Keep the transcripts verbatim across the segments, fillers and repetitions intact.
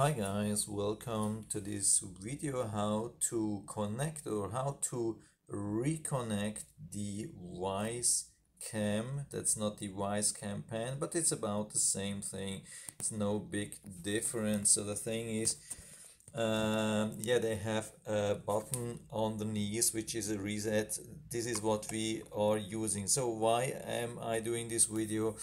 Hi guys, welcome to this video how to connect or how to reconnect the Wyze Cam. That's not the Wyze Cam Pan, but it's about the same thing. It's no big difference. So the thing is, um, yeah, they have a button on the knees, which is a reset. This is what we are using. So why am I doing this video?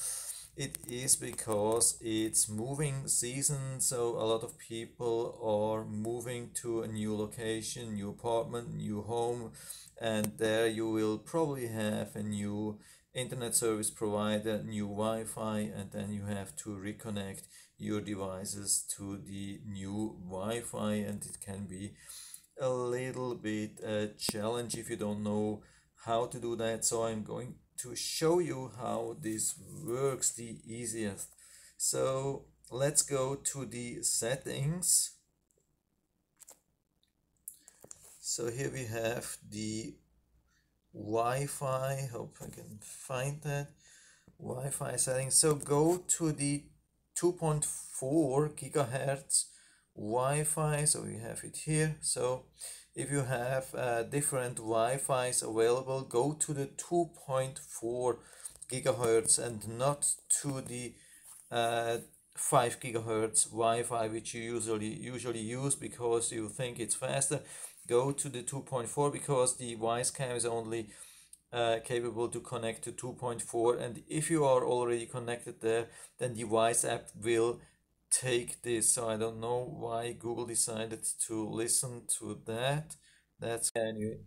It is because it's moving season, so a lot of people are moving to a new location, new apartment, new home, and there you will probably have a new internet service provider, new Wi-Fi, and then you have to reconnect your devices to the new Wi-Fi, and it can be a little bit a challenge if you don't know how to do that. So I'm going to show you how this works the easiest. So let's go to the settings. So here we have the Wi-Fi, hope I can find that, Wi-Fi settings. So go to the two point four gigahertz Wi-Fi, so we have it here. So if you have uh, different Wi-Fi's available, go to the two point four gigahertz and not to the uh, five gigahertz Wi-Fi, which you usually usually use because you think it's faster. Go to the two point four because the Wyze Cam is only uh, capable to connect to two point four, and if you are already connected there, then the Wyze app will take this. So I don't know why Google decided to listen to that. That's anyway.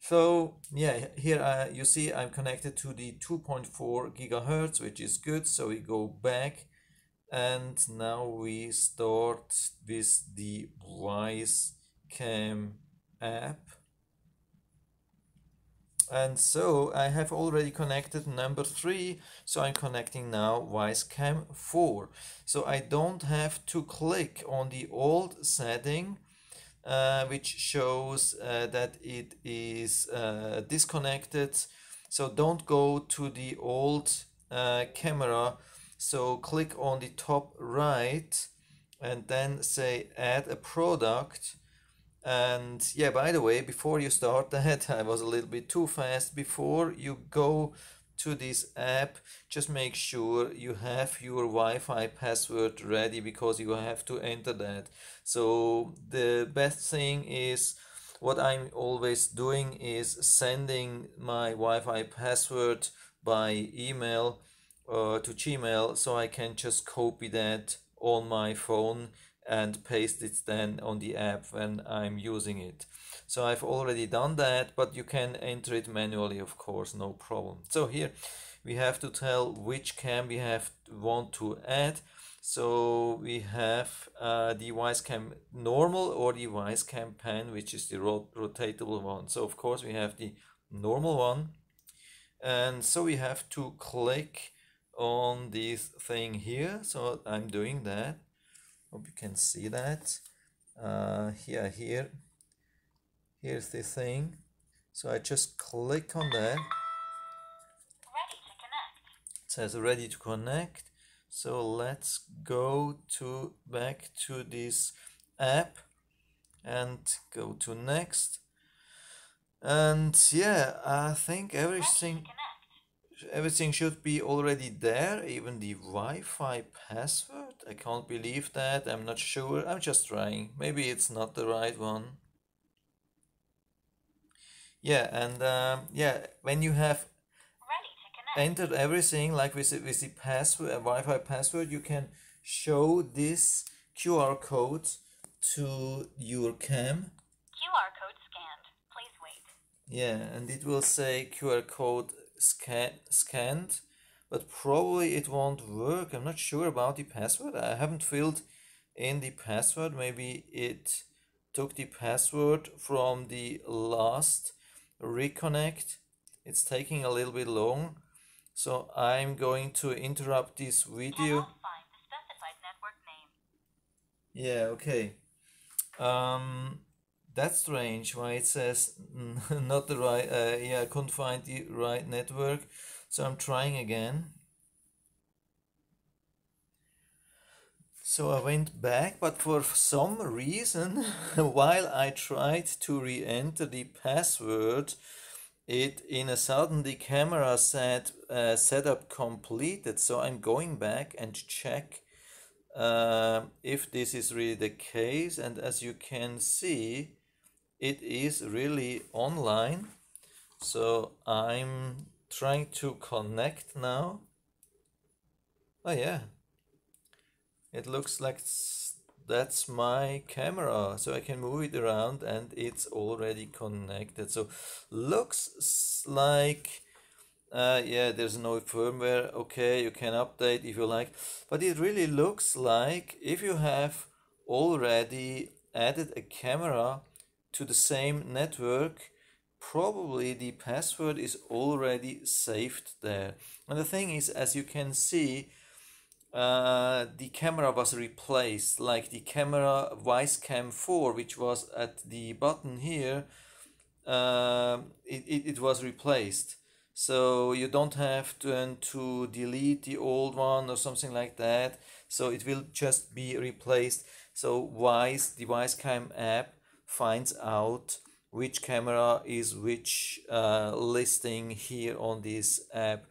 So yeah, here uh, you see I'm connected to the two point four gigahertz, which is good. So we go back, and now we start with the Wyze Cam app. And so I have already connected number three, so I'm connecting now Wyze Cam four. So I don't have to click on the old setting, uh, which shows uh, that it is uh, disconnected. So don't go to the old uh, camera, so click on the top right and then say add a product. And yeah, by the way, before you start that, I was a little bit too fast. Before you go to this app, just make sure you have your Wi-Fi password ready, because you have to enter that. So the best thing is, what I'm always doing is sending my Wi-Fi password by email uh, to Gmail, so I can just copy that on my phone and paste it then on the app when I'm using it. So I've already done that, but you can enter it manually, of course, no problem. So here we have to tell which cam we have want to add. So we have uh, the Wyze Cam normal or the Wyze Cam Pan, which is the rot rotatable one. So of course we have the normal one, and so we have to click on this thing here. So I'm doing that. Hope you can see that. Uh, here, here, here's the thing. So I just click on that. Ready to connect. It says ready to connect. So let's go to back to this app and go to next. And yeah, I think everything, everything should be already there, even the Wi-Fi password. I can't believe that. I'm not sure. I'm just trying. Maybe it's not the right one. Yeah, and um, yeah, when you have entered everything, like with the, with the password, Wi-Fi password, you can show this Q R code to your cam. Q R code scanned. Please wait. Yeah, and it will say Q R code Scan, scanned, but probably it won't work. I'm not sure about the password. I haven't filled in the password. Maybe it took the password from the last reconnect. It's taking a little bit long, so I'm going to interrupt this video. Find the specified network name. Yeah, okay. Um, That's strange. Why it says not the right? Uh, yeah, I couldn't find the right network, so I'm trying again. So I went back, but for some reason, while I tried to re-enter the password, it in a sudden the camera said uh, setup completed. So I'm going back and check uh, if this is really the case. And as you can see, it is really online. So I'm trying to connect now. Oh yeah. It looks like that's my camera, so I can move it around and it's already connected. So looks like, uh, yeah, there's no firmware. Okay, you can update if you like, but it really looks like if you have already added a camera to the same network, probably the password is already saved there. And the thing is, as you can see, Uh, the camera was replaced, like the camera Wyze Cam four, which was at the button here. Uh, it, it, it was replaced, so you don't have to, um, to delete the old one or something like that. So it will just be replaced. So Wyze, the Wyze Cam app finds out which camera is which uh, listing here on this app.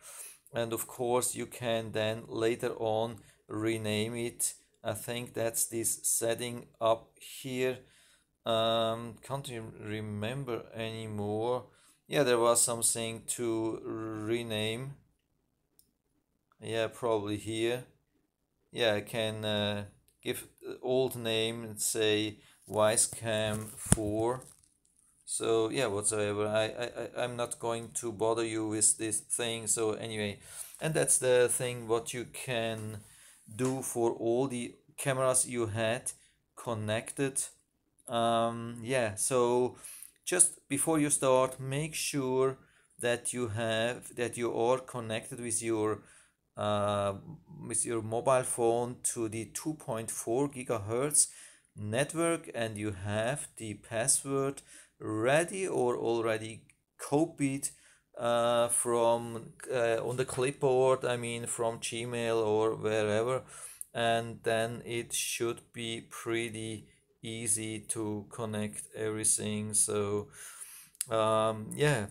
And of course you can then later on rename it. I think that's this setting up here. Um, can't remember anymore. Yeah, there was something to rename. Yeah, probably here. Yeah, I can uh, give old name and say Wyze Cam four. So yeah, whatsoever, I, I, I'm not going to bother you with this thing. So anyway, and that's the thing what you can do for all the cameras you had connected. Um, yeah, so just before you start, make sure that you have, that you are connected with your, uh, with your mobile phone to the two point four gigahertz network, and you have the password ready or already copied uh, from uh, on the clipboard, I mean from Gmail or wherever, and then it should be pretty easy to connect everything. So um, yeah,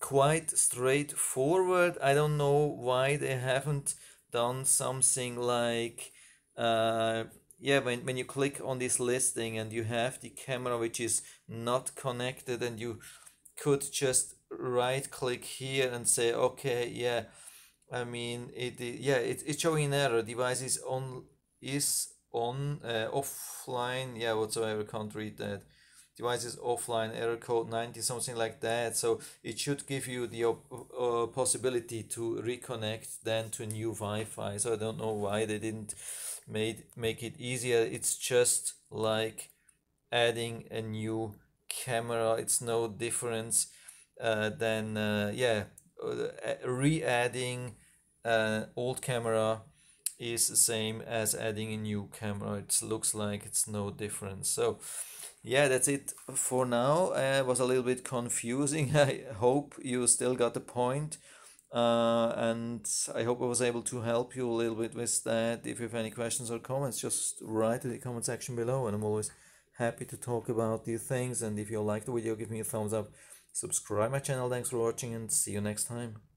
quite straightforward. I don't know why they haven't done something like uh, yeah, when, when you click on this listing and you have the camera which is not connected, and you could just right click here and say, okay, yeah, I mean, it, it yeah, it, it's showing an error, device is on, is on, uh, offline, yeah, whatsoever, can't read that, device is offline, error code ninety, something like that. So it should give you the uh, possibility to reconnect then to new Wi-Fi. So I don't know why they didn't made make it easier. It's just like adding a new camera. It's no difference uh, than uh, yeah, re-adding uh, old camera is the same as adding a new camera. It looks like it's no difference. So yeah, that's it for now. Uh, it was a little bit confusing. I hope you still got the point. Uh, and I hope I was able to help you a little bit with that. If you have any questions or comments, just write in the comment section below, and I'm always happy to talk about these things. And if you like the video, give me a thumbs up, subscribe my channel. Thanks for watching, and see you next time.